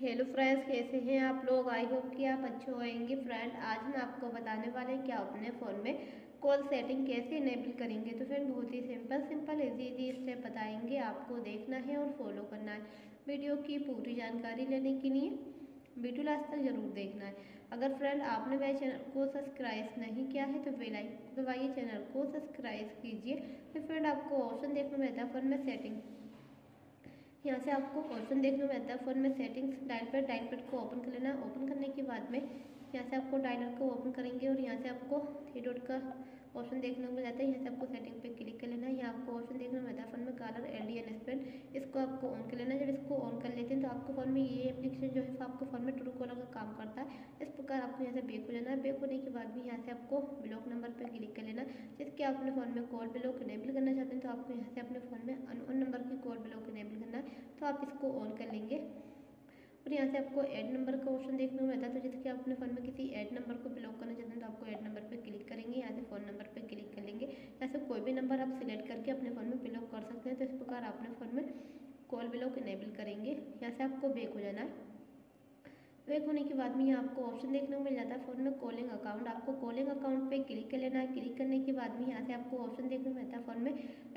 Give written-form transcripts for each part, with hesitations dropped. Hello friends, कैसे हैं आप लोग। आई होप कि आप अच्छे होंगे। फ्रेंड, आज हम आपको बताने वाले हैं कि आप अपने फ़ोन में कॉल सेटिंग कैसे इनेबल करेंगे। तो फ्रेंड, बहुत ही सिंपल इजी स्टेप बताएंगे, आपको देखना है और फॉलो करना है। वीडियो की पूरी जानकारी लेने के लिए वीडियो लास्ट तक जरूर देखना है। अगर फ्रेंड आपने मेरे चैनल को सब्सक्राइब नहीं किया है तो बेल आइकन दबाइए, चैनल को सब्सक्राइब कीजिए। तो फ्रेंड, आपको ऑप्शन देखना मिलता है फ़ोन में सेटिंग। यहाँ से आपको ऑप्शन देखने में आता है फ़ोन में सेटिंग्स। डायल पैड को ओपन कर लेना है। ओपन करने के बाद में यहाँ से आपको डायलर को ओपन करेंगे और यहाँ से आपको थ्री डॉट का ऑप्शन देखने को जाता है। यहाँ से आपको सेटिंग पे क्लिक कर लेना है। यहाँ आपको ऑप्शन देखने में आता है फ़ोन में कलर एलईडी स्पेंड, इसको आपको ऑन कर लेना है। जब इसको ऑन कर लेते हैं तो आपको फ़ोन में ये एप्लीकेशन जो है आपको फ़ोन में ट्रू कॉलर का काम करता है। इस प्रकार आपको यहाँ से बैक हो जाना है। बैक होने के बाद भी यहाँ से आपको ब्लॉक नंबर पर क्लिक कर लेना है। जिसके आप अपने फ़ोन में कॉल ब्लॉक इनेबल करना चाहते हैं तो आपको यहाँ से अपने फ़ोन में अननोन नंबर की कॉल ब्लॉक इनेबल करना है। तो आप इसको ऑन कर लेंगे और यहाँ से आपको ऐड नंबर का ऑप्शन देखने को मिलता है। तो जैसे आप अपने फ़ोन में किसी ऐड नंबर को ब्लॉक करना चाहते हैं तो आपको ऐड नंबर पे क्लिक करेंगे। यहाँ से फ़ोन नंबर पे क्लिक कर लेंगे। यहाँ से कोई भी नंबर आप सिलेक्ट करके अपने फ़ोन में ब्लॉक कर सकते हैं। तो इस प्रकार अपने फ़ोन में कॉल ब्लॉक इनेबल करेंगे। यहाँ से आपको बैक हो जाना है। बैक होने के बाद में यहाँ आपको ऑप्शन देखने को मिल जाता है फ़ोन में कॉलिंग अकाउंट। आपको कॉलिंग अकाउंट पे क्लिक कर लेना है। क्लिक करने के बाद में यहाँ से आपको ऑप्शन देखने को मिलता है फ़ोन में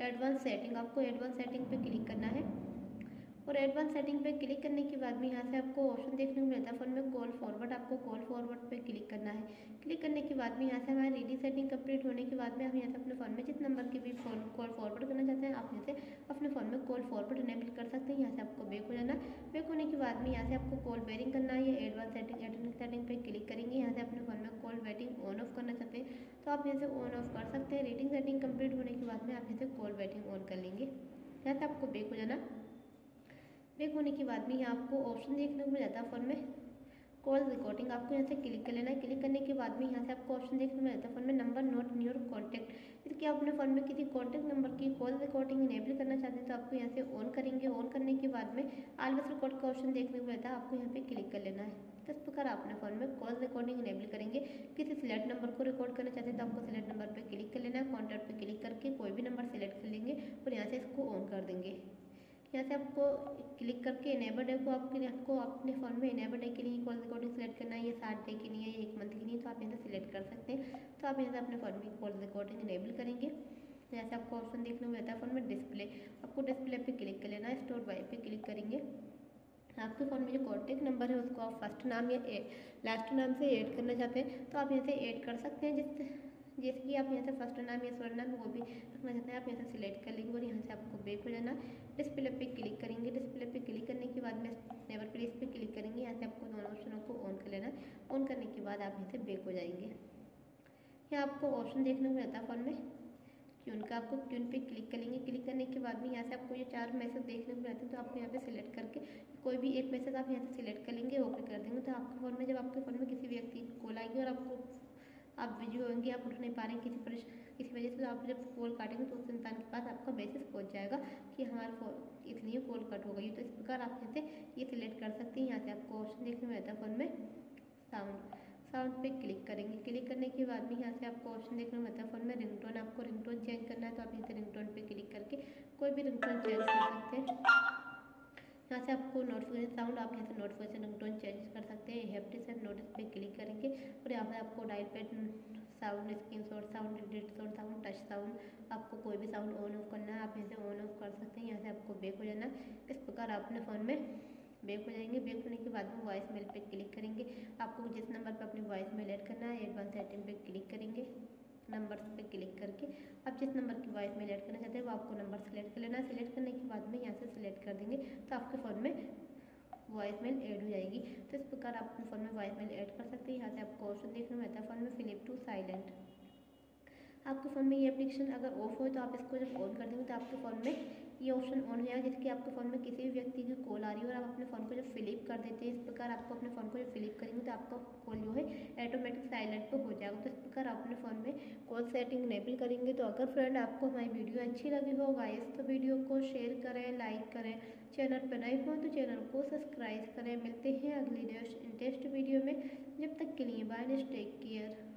एडवांस सेटिंग। आपको एडवांस सेटिंग पे क्लिक करना है और एडवांस सेटिंग पे क्लिक करने के बाद में यहाँ से आपको ऑप्शन देखने को मिलता है फ़ोन में कॉल फॉरवर्ड। आपको कॉल फॉरवर्ड पे क्लिक करना है। क्लिक करने के बाद में यहाँ से हमारी रेडी सेटिंग कंप्लीट होने के बाद में हम यहाँ से अपने फ़ोन में जिस नंबर के भी फोन कॉल फॉरवर्ड करना चाहते हैं आप यहाँ से अपने फ़ोन में कॉल फॉरवर्ड इनेबल कर सकते हैं। यहाँ से आपको बैक हो जाना। बैक होने के बाद में यहाँ से आपको कॉल बेरिंग करना है। एडवांस सेटिंग पर क्लिक करेंगे। यहाँ से अपने फ़ोन में कॉल वेटिंग ऑन ऑफ करना चाहते हैं तो आप यहाँ से ऑन ऑफ कर सकते हैं। रेडिंग सेटिंग कम्प्लीट होने के बाद में आप यहाँ से कॉल वेटिंग ऑन कर लेंगे। यहाँ से आपको बैक हो जाना। बैक होने के बाद में यहाँ आपको ऑप्शन देखने को मिल जाता है फ़ोन में कॉल रिकॉर्डिंग। आपको यहाँ से क्लिक कर लेना है। क्लिक करने के बाद में यहाँ से आपको ऑप्शन देखने को मिल जाता है फ़ोन में number not in your contact. जबकि आप अपने फ़ोन में किसी कॉन्टैक्ट नंबर की कॉल रिकॉर्डिंग इनेबल करना चाहते हैं तो आपको यहाँ से ऑन करेंगे। ऑन करने के बाद में ऑलवेज रिकॉर्ड का ऑप्शन देखने को मिलता है। आपको यहाँ पर क्लिक कर लेना है। तो इस प्रकार अपने फ़ोन में कॉल रिकॉर्डिंग इनेबल करेंगे। किसी सिलेक्ट नंबर को रिकॉर्ड करना चाहते हैं तो आपको सिलेक्ट नंबर पर क्लिक कर लेना है। कॉन्टैक्ट पर क्लिक करके कोई भी नंबर सेलेक्ट कर लेंगे और यहाँ से इसको ऑन कर देंगे। यहाँ से आपको क्लिक करके इनेबल डे को आपको अपने फ़ोन में इनेबल डे के लिए कॉल रिकॉर्डिंग सेलेक्ट करना है। ये 60 डे के लिए, ये 1 मंथ के लिए, तो आप यहाँ से सिलेक्ट कर सकते हैं। तो आप यहाँ से अपने फ़ोन में कॉल रिकॉर्डिंग इनेबल करेंगे। यहाँ से आपको ऑप्शन देखने को मिलता है फ़ोन में डिस्प्ले। आपको डिस्प्ले पे क्लिक कर लेना है। स्टोर बाय पे क्लिक करेंगे। आपके फ़ोन में जो कॉन्टैक्ट नंबर है उसको आप फर्स्ट नाम या लास्ट नाम से ऐड करना चाहते हैं तो आप यहाँ से ऐड कर सकते हैं। जैसे कि आप यहाँ से फर्स्ट नाम या स्वर नाम वो भी रखना चाहते हैं आप यहाँ से सिलेक्ट कर लेंगे और यहाँ से आपको बैक हो जाना। डिस्प्ले पे क्लिक करेंगे। डिस्प्ले पे क्लिक करने के बाद में नेवर प्लेस पे क्लिक करेंगे। यहाँ से आपको दोनों ऑप्शनों को ऑन कर लेना। ऑन करने के बाद आप यहाँ से बैक हो जाएंगे। यहाँ आपको ऑप्शन देखने को मिलता है फ़ोन में ट्यून का। आपको ट्यून पे क्लिक करेंगे। क्लिक करने के बाद में यहाँ से आपको ये 4 मैसेज देखने को मिलते हैं तो आपको यहाँ पे सिलेक्ट करके कोई भी एक मैसेज आप यहाँ से सिलेक्ट कर लेंगे। ओके कर देंगे तो आपके फ़ोन में जब आपके फ़ोन में किसी व्यक्ति की कॉल आएगी और आपको आप बिजी होंगे, आप उठ नहीं पा रहे हैं किसी वजह से, तो आप जब कॉल काटेंगे तो उस इंसान के पास आपका मैसेज पहुंच जाएगा कि हमारा फोन इसलिए कॉल कट हो गई। तो इस प्रकार आप यहाँ से ये सिलेक्ट कर सकते हैं। यहाँ से आपको ऑप्शन देखने में आता है फ़ोन में साउंड पे क्लिक करेंगे। क्लिक करने के बाद में यहाँ से आपको ऑप्शन देखने में आता है फ़ोन में रिंगटोन। आपको रिंगटोन चेंज करना है तो आप यहाँ से रिंगटोन पे क्लिक करके कोई भी रिंगटोन चेंज कर सकते हैं। यहाँ से आपको नोटिफिकेशन साउंड, आप यहाँ से नोटिफिकेशन रिंगटोन चेंज कर सकते हैं। हैप्टिस एंड नोटिस पे क्लिक करेंगे और यहाँ पे आपको dial pad sound, screenshot sound, edit sound, touch sound, आपको कोई भी साउंड ऑन ऑफ करना है आप यहाँ से ऑन ऑफ कर सकते हैं। यहाँ से आपको बैक हो जाना। इस प्रकार आप अपने फ़ोन में बैक हो जाएंगे। बैक होने के बाद में वॉइस मेल पर क्लिक करेंगे। आपको जिस नंबर पर अपनी वॉइस मेल ऐड करना है एडवांस सेटिंग पर क्लिक करेंगे। नंबर्स पे क्लिक करके आप जिस नंबर की वॉइस मेल ऐड करना चाहते हैं वो आपको नंबर सेलेक्ट कर लेना है। सेलेक्ट करने के बाद में यहाँ से सिलेक्ट कर देंगे तो आपके फ़ोन में वॉइस मेल ऐड हो जाएगी। तो इस प्रकार आप अपने फ़ोन में वॉइस मेल ऐड कर सकते हैं। यहाँ से आपको ऑप्शन देखने में आता है फ़ोन में फ्लिप टू साइलेंट। आपके फ़ोन में ये एप्लीकेशन अगर ऑफ हो तो आप इसको जब ऑन कर देंगे तो आपके फ़ोन में ये ऑप्शन ऑन हो जाएगा। जिसके आपके फ़ोन में किसी भी व्यक्ति की कॉल आ रही हो और आप अपने फ़ोन को जब फ्लिप कर देते हैं, इस प्रकार आपको अपने फ़ोन को जब फ्लिप करेंगे तो आपका कॉल जो है ऑटोमेटिक साइलेंट पर हो जाएगा। तो इस प्रकार आप अपने फ़ोन में कॉल सेटिंग इनेबल करेंगे। तो अगर फ्रेंड आपको हमारी वीडियो अच्छी लगी हो गाइस तो वीडियो को शेयर करें, लाइक करें। चैनल पर नए हो तो चैनल को सब्सक्राइब करें। मिलते हैं अगली इंटरेस्ट वीडियो में। जब तक के लिए बाय, टेक केयर।